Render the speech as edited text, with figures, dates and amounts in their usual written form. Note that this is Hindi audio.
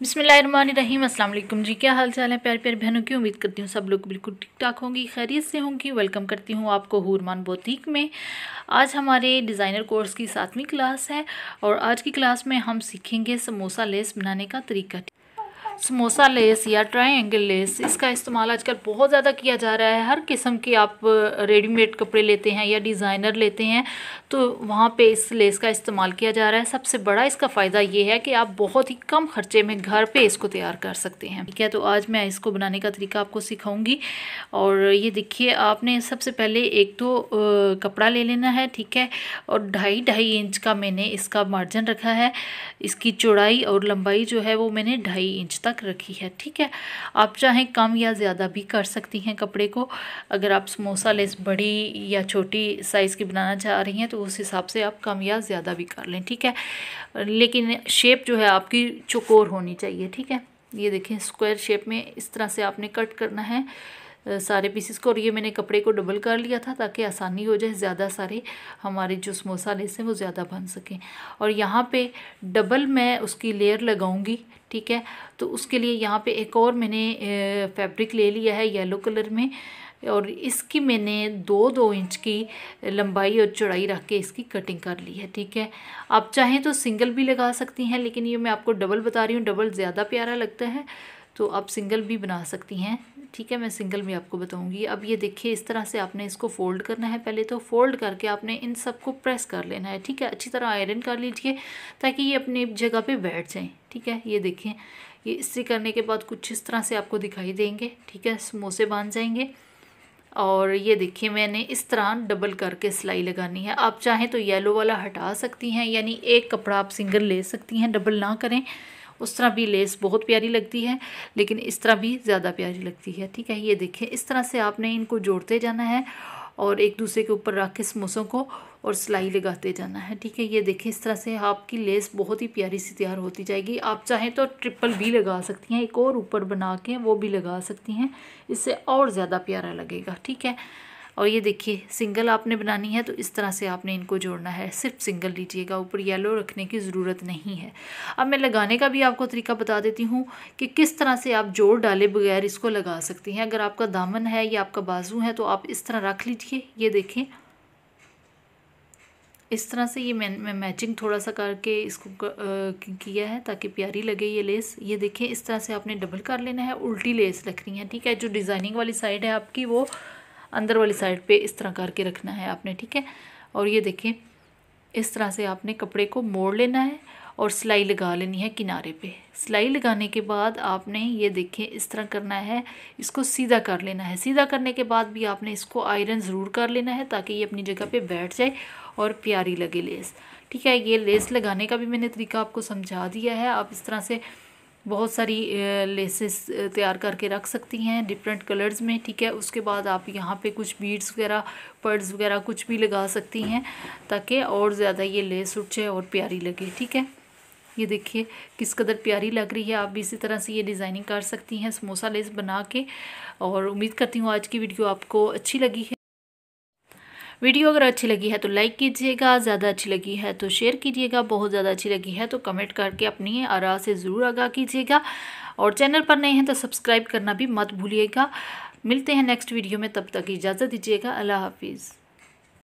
बिस्मिल्लाहिर्रहमानिर्रहीम। अस्सलाम वालेकुम जी, क्या हाल चाल है प्यार प्यार बहनों की। उम्मीद करती हूँ सब लोग बिल्कुल ठीक ठाक होंगी, खैरियत से होंगी। वेलकम करती हूँ आपको हूरमान बुटीक में। आज हमारे डिज़ाइनर कोर्स की 7वीं क्लास है और आज की क्लास में हम सीखेंगे समोसा लेस बनाने का तरीका। समोसा लेस या ट्रायंगल लेस, इसका इस्तेमाल आजकल बहुत ज़्यादा किया जा रहा है। हर किस्म के आप रेडीमेड कपड़े लेते हैं या डिज़ाइनर लेते हैं तो वहाँ पे इस लेस का इस्तेमाल किया जा रहा है। सबसे बड़ा इसका फ़ायदा ये है कि आप बहुत ही कम खर्चे में घर पे इसको तैयार कर सकते हैं। ठीक है, तो आज मैं इसको बनाने का तरीका आपको सिखाऊँगी। और ये देखिए, आपने सबसे पहले एक तो कपड़ा ले लेना है, ठीक है। और ढाई इंच का मैंने इसका मार्जिन रखा है। इसकी चौड़ाई और लंबाई जो है वो मैंने 2.5 इंच रखी है, ठीक है। आप चाहें कम या ज़्यादा भी कर सकती हैं कपड़े को। अगर आप समोसा लेस बड़ी या छोटी साइज़ की बनाना चाह रही हैं तो उस हिसाब से आप कम या ज़्यादा भी कर लें, ठीक है। लेकिन शेप जो है आपकी चौकोर होनी चाहिए, ठीक है। ये देखें, स्क्वायर शेप में इस तरह से आपने कट करना है सारे पीसेस को। और ये मैंने कपड़े को डबल कर लिया था ताकि आसानी हो जाए, ज़्यादा सारे हमारे जो समोसा लेस हैं वो ज़्यादा बन सकें। और यहाँ पे डबल मैं उसकी लेयर लगाऊंगी, ठीक है। तो उसके लिए यहाँ पे एक और मैंने फैब्रिक ले लिया है येलो कलर में, और इसकी मैंने 2-2 इंच की लंबाई और चौड़ाई रख के इसकी कटिंग कर ली है, ठीक है। आप चाहें तो सिंगल भी लगा सकती हैं, लेकिन ये मैं आपको डबल बता रही हूँ, डबल ज़्यादा प्यारा लगता है, तो आप सिंगल भी बना सकती हैं, ठीक है। मैं सिंगल में आपको बताऊंगी। अब ये देखिए, इस तरह से आपने इसको फ़ोल्ड करना है। पहले तो फ़ोल्ड करके आपने इन सब को प्रेस कर लेना है, ठीक है। अच्छी तरह आयरन कर लीजिए ताकि ये अपनी जगह पे बैठ जाएं, ठीक है। ये देखें, ये इसी करने के बाद कुछ इस तरह से आपको दिखाई देंगे, ठीक है। समोसे बन जाएंगे। और ये देखिए, मैंने इस तरह डबल करके सिलाई लगानी है। आप चाहें तो येलो वाला हटा सकती हैं, यानी एक कपड़ा आप सिंगल ले सकती हैं, डबल ना करें। उस तरह भी लेस बहुत प्यारी लगती है, लेकिन इस तरह भी ज़्यादा प्यारी लगती है, ठीक है। ये देखें, इस तरह से आपने इनको जोड़ते जाना है और एक दूसरे के ऊपर रख के समोसों को और सिलाई लगाते जाना है, ठीक है। ये देखें, इस तरह से आपकी लेस बहुत ही प्यारी सी तैयार होती जाएगी। आप चाहें तो ट्रिपल भी लगा सकती हैं, एक और ऊपर बना के वो भी लगा सकती हैं, इससे और ज़्यादा प्यारा लगेगा, ठीक है। और ये देखिए, सिंगल आपने बनानी है तो इस तरह से आपने इनको जोड़ना है। सिर्फ सिंगल लीजिएगा, ऊपर येलो रखने की ज़रूरत नहीं है। अब मैं लगाने का भी आपको तरीका बता देती हूँ कि किस तरह से आप जोड़ डाले बगैर इसको लगा सकती हैं। अगर आपका दामन है या आपका बाजू है तो आप इस तरह रख लीजिए। ये देखें, इस तरह से ये मैं मैचिंग थोड़ा सा करके इसको किया है ताकि प्यारी लगे ये लेस। ये देखें, इस तरह से आपने डबल कर लेना है, उल्टी लेस रखनी है, ठीक है। जो डिज़ाइनिंग वाली साइड है आपकी, वो अंदर वाली साइड पे इस तरह करके रखना है आपने, ठीक है। और ये देखें, इस तरह से आपने कपड़े को मोड़ लेना है और सिलाई लगा लेनी है किनारे पे। सिलाई लगाने के बाद आपने ये देखें, इस तरह करना है, इसको सीधा कर लेना है। सीधा करने के बाद भी आपने इसको आयरन ज़रूर कर लेना है ताकि ये अपनी जगह पे बैठ जाए और प्यारी लगे लेस, ठीक है। ये लेस लगाने का भी मैंने तरीका आपको समझा दिया है। आप इस तरह से बहुत सारी लेसेस तैयार करके रख सकती हैं डिफरेंट कलर्स में, ठीक है। उसके बाद आप यहाँ पे कुछ बीड्स वगैरह, पर्ल्स वगैरह कुछ भी लगा सकती हैं ताकि और ज़्यादा ये लेस उठे और प्यारी लगे, ठीक है। ये देखिए किस कदर प्यारी लग रही है। आप भी इसी तरह से ये डिज़ाइनिंग कर सकती हैं समोसा लेस बना के। और उम्मीद करती हूँ आज की वीडियो आपको अच्छी लगी है। वीडियो अगर अच्छी लगी है तो लाइक कीजिएगा, ज़्यादा अच्छी लगी है तो शेयर कीजिएगा, बहुत ज़्यादा अच्छी लगी है तो कमेंट करके अपनी आरा से ज़रूर आगाह कीजिएगा। और चैनल पर नए हैं तो सब्सक्राइब करना भी मत भूलिएगा। मिलते हैं नेक्स्ट वीडियो में, तब तक इजाज़त दीजिएगा। अल्लाह हाफिज़।